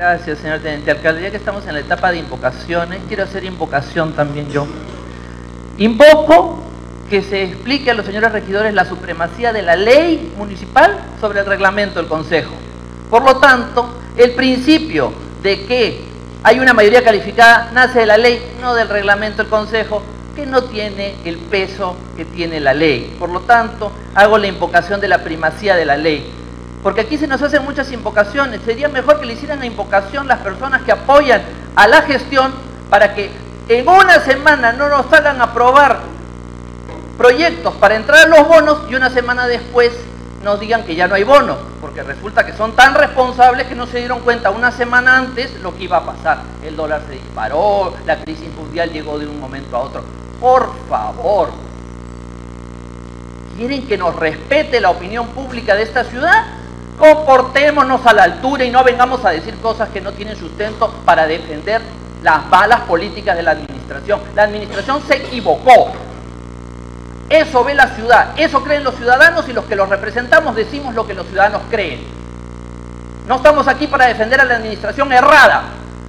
Gracias, señor Teniente Alcalde. Ya que estamos en la etapa de invocaciones, quiero hacer invocación también yo. Invoco que se explique a los señores regidores la supremacía de la ley municipal sobre el reglamento del Consejo. Por lo tanto, el principio de que hay una mayoría calificada nace de la ley, no del reglamento del Consejo, que no tiene el peso que tiene la ley. Por lo tanto, hago la invocación de la primacía de la ley. Porque aquí se nos hacen muchas invocaciones. Sería mejor que le hicieran la invocación las personas que apoyan a la gestión para que en una semana no nos hagan aprobar proyectos para entrar a los bonos y una semana después nos digan que ya no hay bonos. Porque resulta que son tan responsables que no se dieron cuenta una semana antes lo que iba a pasar. El dólar se disparó, la crisis mundial llegó de un momento a otro. Por favor, ¿quieren que nos respete la opinión pública de esta ciudad? Comportémonos a la altura y no vengamos a decir cosas que no tienen sustento para defender las malas políticas de la administración. La administración se equivocó. Eso ve la ciudad, eso creen los ciudadanos y los que los representamos decimos lo que los ciudadanos creen. No estamos aquí para defender a la administración errada,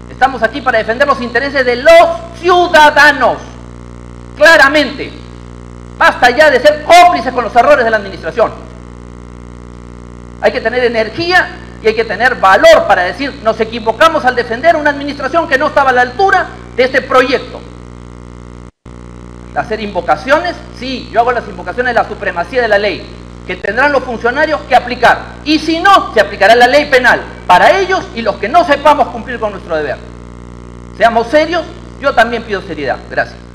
estamos aquí para defender los intereses de los ciudadanos, claramente. Basta ya de ser cómplices con los errores de la administración. Hay que tener energía y hay que tener valor para decir, nos equivocamos al defender una administración que no estaba a la altura de este proyecto. Hacer invocaciones, sí, yo hago las invocaciones de la supremacía de la ley, que tendrán los funcionarios que aplicar. Y si no, se aplicará la ley penal para ellos y los que no sepamos cumplir con nuestro deber. Seamos serios, yo también pido seriedad. Gracias.